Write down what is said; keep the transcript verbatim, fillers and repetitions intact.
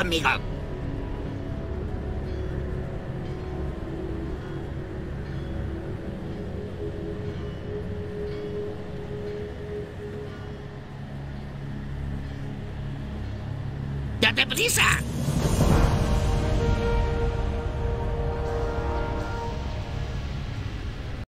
conmigo. ¡Date prisa!